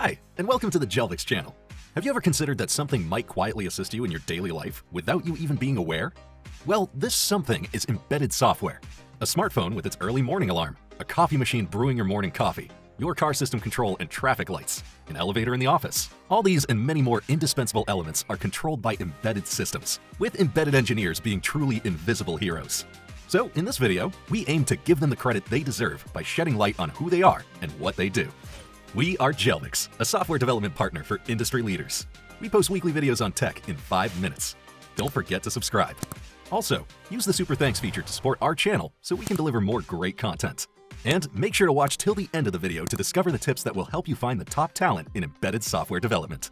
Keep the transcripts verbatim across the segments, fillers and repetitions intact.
Hi, and welcome to the Jelvix channel. Have you ever considered that something might quietly assist you in your daily life without you even being aware? Well, this something is embedded software. A smartphone with its early morning alarm, a coffee machine brewing your morning coffee, your car system control and traffic lights, an elevator in the office. All these and many more indispensable elements are controlled by embedded systems, with embedded engineers being truly invisible heroes. So in this video, we aim to give them the credit they deserve by shedding light on who they are and what they do. We are Jelvix, a software development partner for industry leaders. We post weekly videos on tech in five minutes. Don't forget to subscribe. Also, use the Super Thanks feature to support our channel so we can deliver more great content. And make sure to watch till the end of the video to discover the tips that will help you find the top talent in embedded software development.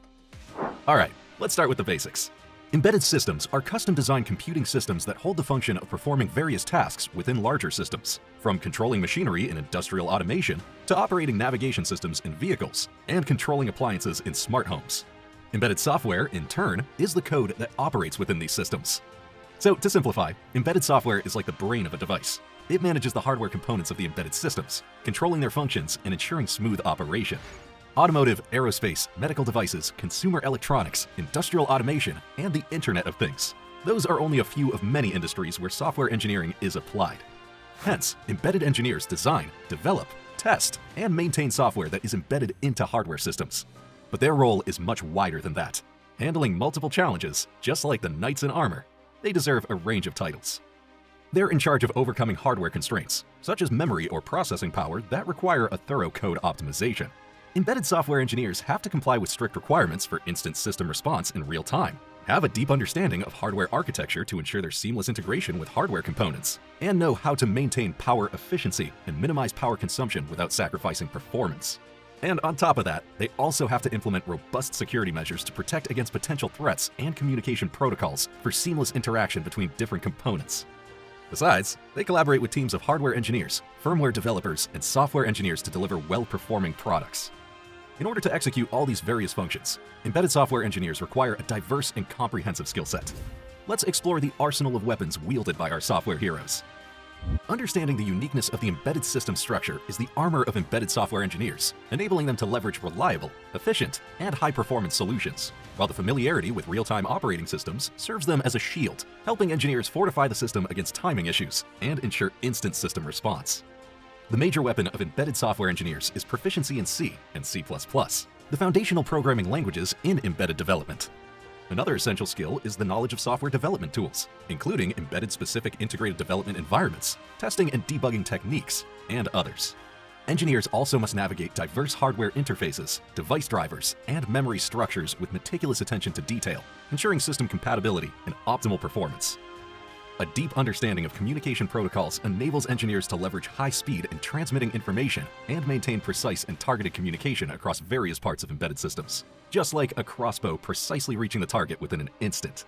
All right, let's start with the basics. Embedded systems are custom-designed computing systems that hold the function of performing various tasks within larger systems, from controlling machinery in industrial automation to operating navigation systems in vehicles and controlling appliances in smart homes. Embedded software, in turn, is the code that operates within these systems. So, to simplify, embedded software is like the brain of a device. It manages the hardware components of the embedded systems, controlling their functions and ensuring smooth operation. Automotive, aerospace, medical devices, consumer electronics, industrial automation, and the Internet of Things. Those are only a few of many industries where software engineering is applied. Hence, embedded engineers design, develop, test, and maintain software that is embedded into hardware systems. But their role is much wider than that, handling multiple challenges, just like the knights in armor. They deserve a range of titles. They're in charge of overcoming hardware constraints, such as memory or processing power that require a thorough code optimization. Embedded software engineers have to comply with strict requirements for instant system response in real time, have a deep understanding of hardware architecture to ensure their seamless integration with hardware components, and know how to maintain power efficiency and minimize power consumption without sacrificing performance. And on top of that, they also have to implement robust security measures to protect against potential threats and communication protocols for seamless interaction between different components. Besides, they collaborate with teams of hardware engineers, firmware developers, and software engineers to deliver well-performing products. In order to execute all these various functions, embedded software engineers require a diverse and comprehensive skill set. Let's explore the arsenal of weapons wielded by our software heroes. Understanding the uniqueness of the embedded system structure is the armor of embedded software engineers, enabling them to leverage reliable, efficient, and high-performance solutions, while the familiarity with real-time operating systems serves them as a shield, helping engineers fortify the system against timing issues and ensure instant system response. The major weapon of embedded software engineers is proficiency in C and C plus plus, the foundational programming languages in embedded development. Another essential skill is the knowledge of software development tools, including embedded-specific integrated development environments, testing and debugging techniques, and others. Engineers also must navigate diverse hardware interfaces, device drivers, and memory structures with meticulous attention to detail, ensuring system compatibility and optimal performance. A deep understanding of communication protocols enables engineers to leverage high speed in transmitting information and maintain precise and targeted communication across various parts of embedded systems, just like a crossbow precisely reaching the target within an instant.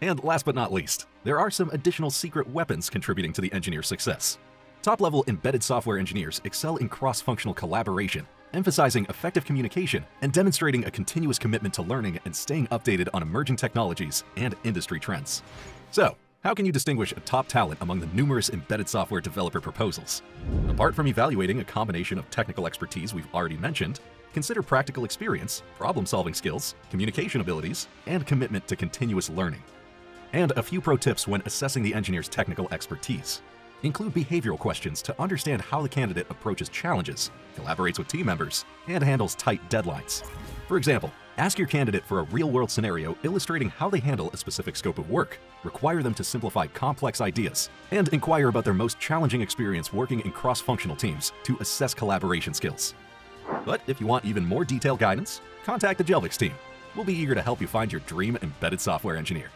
And last but not least, there are some additional secret weapons contributing to the engineer's success. Top-level embedded software engineers excel in cross-functional collaboration, emphasizing effective communication and demonstrating a continuous commitment to learning and staying updated on emerging technologies and industry trends. So, how can you distinguish a top talent among the numerous embedded software developer proposals? Apart from evaluating a combination of technical expertise we've already mentioned, consider practical experience, problem-solving skills, communication abilities, and commitment to continuous learning. And a few pro tips when assessing the engineer's technical expertise. Include behavioral questions to understand how the candidate approaches challenges, collaborates with team members, and handles tight deadlines. For example, ask your candidate for a real-world scenario illustrating how they handle a specific scope of work, require them to simplify complex ideas, and inquire about their most challenging experience working in cross-functional teams to assess collaboration skills. But if you want even more detailed guidance, contact the Jelvix team. We'll be eager to help you find your dream embedded software engineer.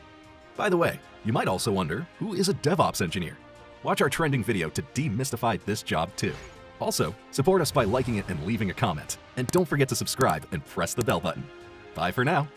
By the way, you might also wonder, who is a DevOps engineer? Watch our trending video to demystify this job too. Also, support us by liking it and leaving a comment. And don't forget to subscribe and press the bell button. Bye for now.